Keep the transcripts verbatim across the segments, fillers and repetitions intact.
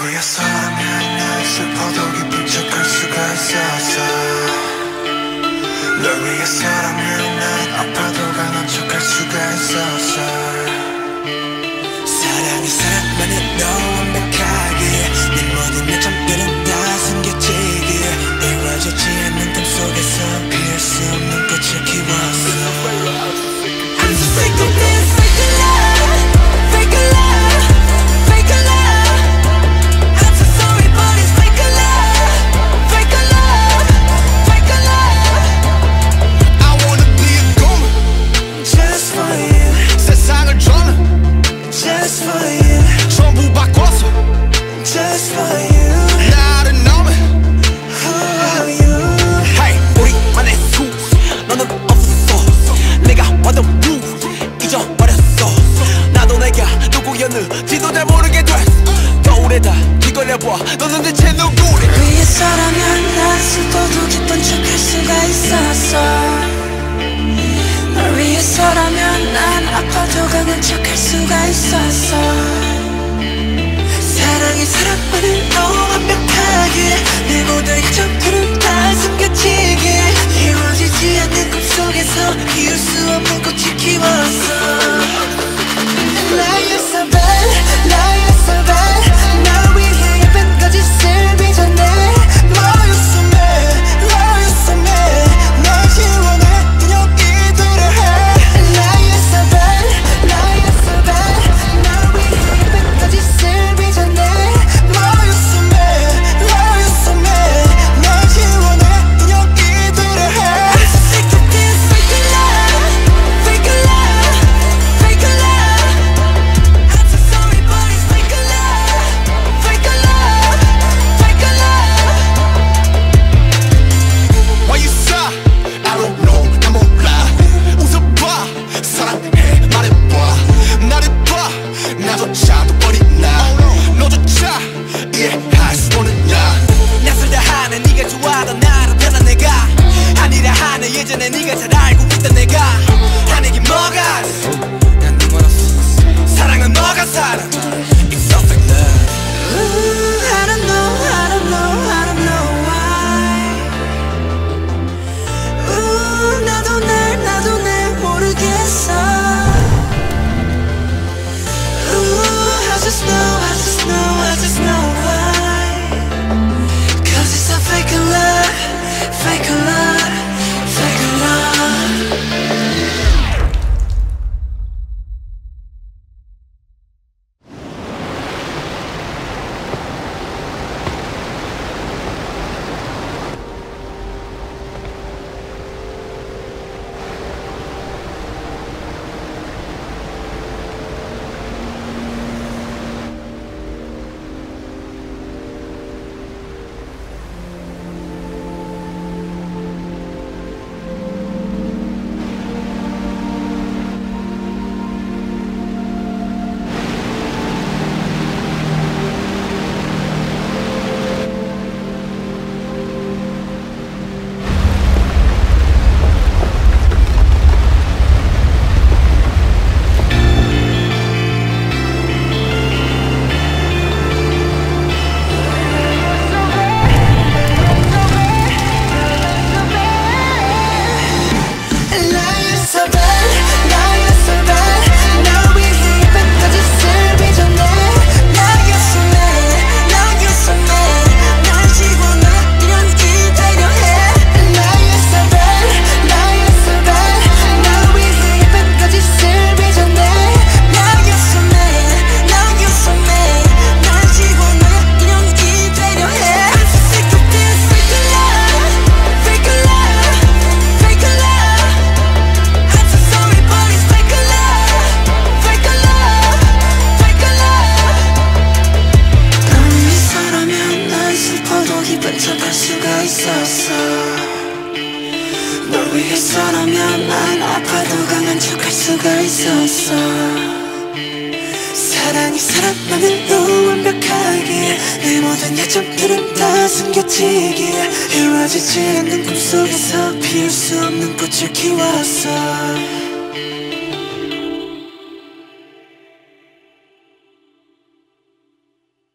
너의 사랑이 날 슬퍼도 기쁜 척할 수가 있었어. 너의 사랑이 날 아파도 강한 척할 수가 있었어. 사랑이 사랑만은 너무 완벽하게 내 모든 내 잠들은 다 숨겨지게 이루어지지 않는 틈 속에서 피할 수 없는 꽃을 키웠어. I'm just fake to this, fake to love. 지도 잘 모르게 됐어. 더 오래 다 뒤걸려봐. 너는 대체 누구래? 너의 사랑은 날 슬퍼도 기쁜 척할 수가 있었어. 널 위해 서라면 난 아파도 강한 척할 수가 있었어. 사랑이 사랑만은 너무 완벽하게 내 모든 이점들은 다 숨겨지게 이루어지지 않는 꿈속에서 피울 수 없는 꽃이 키웠어. Like a survival, like a survival. Now we here, but got you still be the name.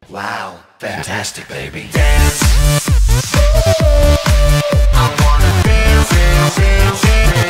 Wow. Fantastic, baby. Dance. I wanna dance, dance, dance, dance.